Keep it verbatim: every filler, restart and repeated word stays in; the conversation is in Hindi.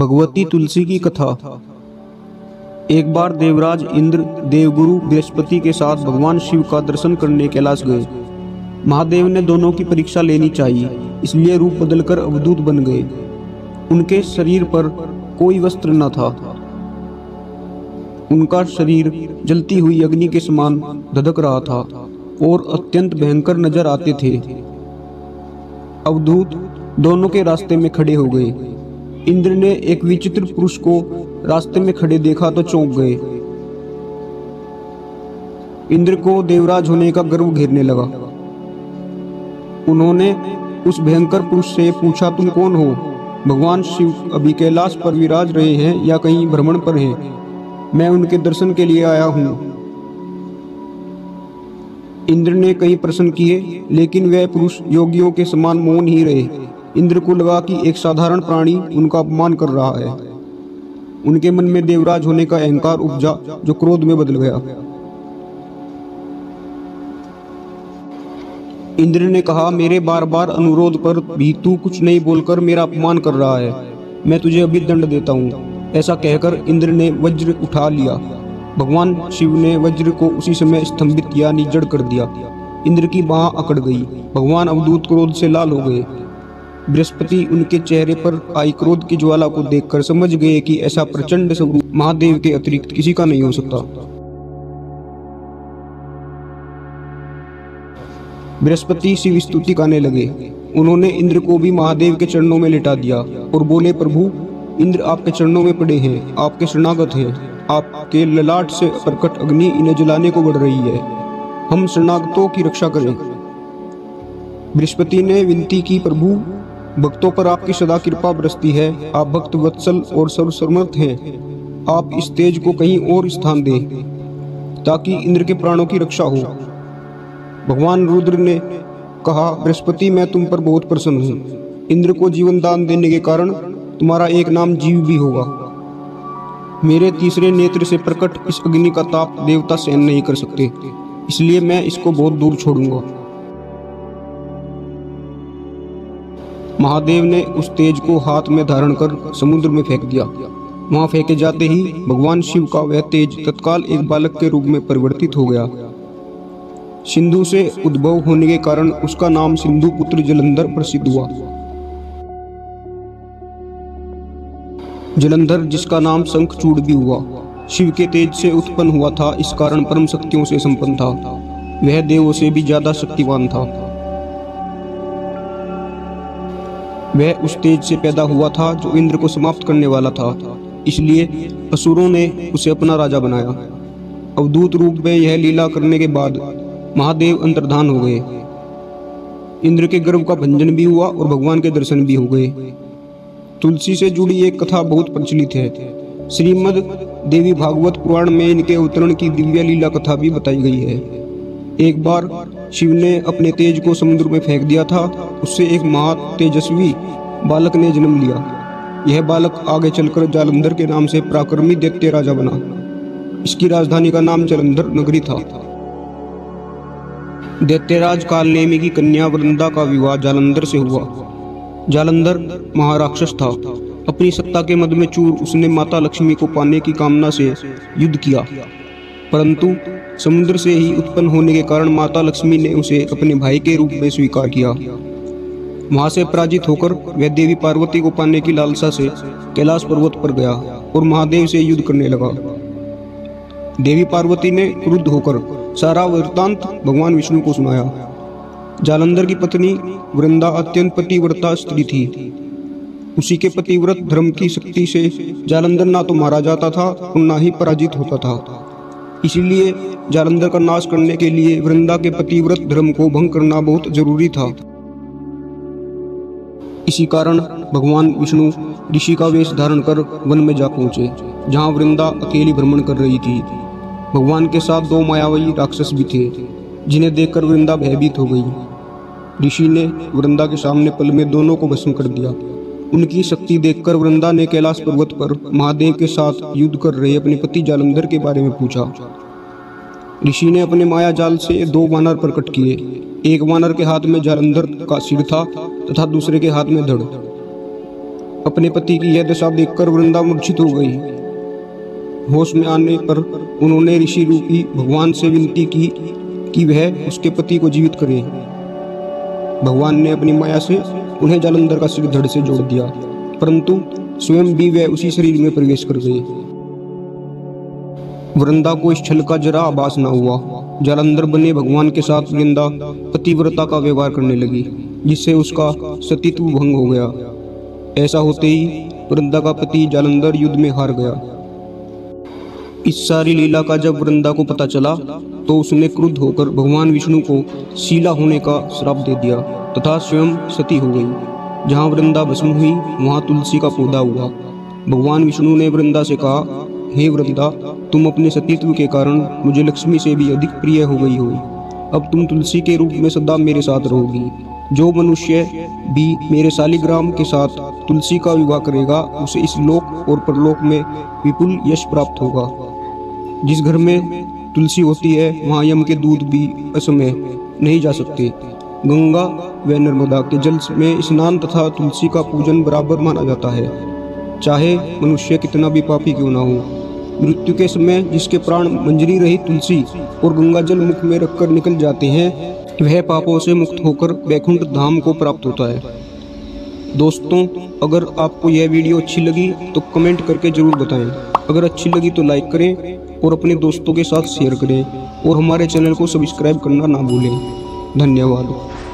भगवती तुलसी की कथा। एक बार देवराज इंद्र देवगुरु बृहस्पति के साथ भगवान शिव का दर्शन करने कैलाश गए। महादेव ने दोनों की परीक्षा लेनी चाहिए, इसलिए रूप बदलकर अवधूत बन गए। उनके शरीर पर कोई वस्त्र न था। उनका शरीर जलती हुई अग्नि के समान धधक रहा था और अत्यंत भयंकर नजर आते थे। अवधूत दोनों के रास्ते में खड़े हो गए। इंद्र ने एक विचित्र पुरुष को रास्ते में खड़े देखा तो चौंक गए। इंद्र को देवराज होने का गर्व घेरने लगा। उन्होंने उस भयंकर पुरुष से पूछा, तुम कौन हो? भगवान शिव अभी कैलाश पर विराज रहे हैं या कहीं भ्रमण पर हैं? मैं उनके दर्शन के लिए आया हूँ। इंद्र ने कई प्रश्न किए, लेकिन वह पुरुष योगियों के समान मौन ही रहे। इंद्र को लगा कि एक साधारण प्राणी उनका अपमान कर रहा है। उनके मन में देवराज होने का अहंकार उपजा, जो क्रोध में बदल गया। इंद्र ने कहा, मेरे बार बार अनुरोध पर भी तू कुछ नहीं बोलकर मेरा अपमान कर रहा है। मैं तुझे अभी दंड देता हूँ। ऐसा कहकर इंद्र ने वज्र उठा लिया। भगवान शिव ने वज्र को उसी समय स्तंभित यानी जड़ कर दिया। इंद्र की बाँह अकड़ गई। भगवान अवधूत क्रोध से लाल हो गए। बृहस्पति उनके चेहरे पर आई क्रोध की ज्वाला को देखकर समझ गए कि ऐसा प्रचंड स्वरूप महादेव के अतिरिक्त किसी का नहीं हो सकता। बृहस्पति शिव स्तुति गाने लगे। उन्होंने इंद्र को भी महादेव के चरणों में लिटा दिया और बोले, प्रभु इंद्र आपके चरणों में पड़े हैं, आपके शरणागत हैं। आपके ललाट से प्रकट अग्नि इन्हें जलाने को बढ़ रही है। हम शरणागतों की रक्षा करें। बृहस्पति ने विनती की, प्रभु भक्तों पर आपकी सदा कृपा बरसती है। आप भक्त वत्सल और सर्वसमर्थ हैं। आप इस तेज को कहीं और स्थान दें ताकि इंद्र के प्राणों की रक्षा हो। भगवान रुद्र ने कहा, बृहस्पति मैं तुम पर बहुत प्रसन्न हूँ। इंद्र को जीवन दान देने के कारण तुम्हारा एक नाम जीव भी होगा। मेरे तीसरे नेत्र से प्रकट इस अग्नि का ताप देवता सहन नहीं कर सकते, इसलिए मैं इसको बहुत दूर छोड़ूंगा। महादेव ने उस तेज को हाथ में धारण कर समुद्र में फेंक दिया। वहां फेंके जाते ही भगवान शिव का वह तेज तत्काल एक बालक के रूप में परिवर्तित हो गया। सिंधु से उद्भव होने के कारण उसका नाम सिंधु पुत्र जालंधर प्रसिद्ध हुआ। जालंधर जिसका नाम शंखचूड़ भी हुआ, शिव के तेज से उत्पन्न हुआ था। इस कारण परम शक्तियों से संपन्न था। वह देवों से भी ज्यादा शक्तिवान था। वह उस तेज से पैदा हुआ था जो इंद्र को समाप्त करने वाला था, इसलिए असुरों ने उसे अपना राजा बनाया। अवधूत रूप में यह लीला करने के बाद महादेव अंतर्धान हो गए। इंद्र के गर्व का भंजन भी हुआ और भगवान के दर्शन भी हो गए। तुलसी से जुड़ी एक कथा बहुत प्रचलित है। श्रीमद् देवी भागवत पुराण में इनके अवतरण की दिव्य लीला कथा भी बताई गई है। एक बार शिव ने अपने तेज को समुद्र में फेंक दिया था। उससे एक महा तेजस्वी बालक ने जन्म लिया। यह बालक आगे चलकर जालंधर के नाम से पराक्रमी दैत्य राजा बना। इसकी राजधानी का नाम जालंधर नगरी था। दैत्यराज कालनेमी की कन्या वृंदा का विवाह जालंधर से हुआ। जालंधर महाराक्षस था। अपनी सत्ता के मद में चूर उसने माता लक्ष्मी को पाने की कामना से युद्ध किया, परंतु समुद्र से ही उत्पन्न होने के कारण माता लक्ष्मी ने उसे अपने भाई के रूप में स्वीकार किया। वहां से पराजित होकर वह देवी पार्वती को पाने की लालसा से कैलाश पर्वत पर गया और महादेव से युद्ध करने लगा। देवी पार्वती ने क्रुद्ध होकर सारा वृत्तांत भगवान विष्णु को सुनाया। जालंधर की पत्नी वृंदा अत्यंत पतिव्रता स्त्री थी। उसी के पतिव्रत धर्म की शक्ति से जालंधर ना तो मारा जाता था और ना ही पराजित होता था। इसीलिए जालंधर का नाश करने के लिए वृंदा के पतिव्रत धर्म को भंग करना बहुत जरूरी था। इसी कारण भगवान विष्णु ऋषि का वेश धारण कर वन में जा पहुंचे, जहां वृंदा अकेली भ्रमण कर रही थी। भगवान के साथ दो मायावी राक्षस भी थे, जिन्हें देखकर वृंदा भयभीत हो गई। ऋषि ने वृंदा के सामने पल में दोनों को भस्म कर दिया। उनकी शक्ति देखकर वृंदा ने कैलाश पर्वत पर महादेव के साथ युद्ध कर रहे अपने पति जालंधर के बारे में पूछा। ऋषि ने अपने माया जाल से दो वानर प्रकट किए। एक वानर के हाथ में जालंधर का सिर था तथा दूसरे के हाथ में धड़। अपने पति की यह दशा देखकर वृंदा मूर्छित हो गई। होश में आने पर उन्होंने ऋषि रूपी भगवान से विनती की कि वह उसके पति को जीवित करे। भगवान ने अपनी माया से उन्हें जालंधर का सिर धड़ से जोड़ दिया, परंतु स्वयं भी वह उसी शरीर में प्रवेश कर गए। वृंदा को इस छल का जरा आभास न हुआ। जालंधर बने भगवान के साथ वृंदा पतिव्रता का व्यवहार करने लगी, जिससे उसका सतीत्व भंग हो गया। ऐसा होते ही वृंदा का पति जालंधर युद्ध में हार गया। इस सारी लीला का जब वृंदा को पता चला तो उसने क्रुद्ध होकर भगवान विष्णु को शीला होने का श्राप दे दिया तथा स्वयं सती हो गई। जहाँ वृंदा भस्म हुई वहाँ तुलसी का पौधा हुआ। भगवान विष्णु ने वृंदा से कहा, हे वृंदा, तुम अपने सतीत्व के कारण मुझे लक्ष्मी से भी अधिक प्रिय हो गई हो। अब तुम तुलसी के रूप में सदा मेरे साथ रहोगी। जो मनुष्य भी मेरे शालिग्राम के साथ तुलसी का विवाह करेगा उसे इस लोक और परलोक में विपुल यश प्राप्त होगा। जिस घर में तुलसी होती है वहाँ यम के दूध भी असमय नहीं जा सकते। गंगा व नर्मदा के जल में स्नान तथा तुलसी का पूजन बराबर माना जाता है, चाहे मनुष्य कितना भी पापी क्यों ना हो। मृत्यु के समय जिसके प्राण मंजरी रही तुलसी और गंगा जल मुख में रखकर निकल जाते हैं वह पापों से मुक्त होकर वैकुंठ धाम को प्राप्त होता है। दोस्तों, अगर आपको यह वीडियो अच्छी लगी तो कमेंट करके ज़रूर बताएं। अगर अच्छी लगी तो लाइक करें और अपने दोस्तों के साथ शेयर करें और हमारे चैनल को सब्सक्राइब करना ना भूलें। धन्यवाद।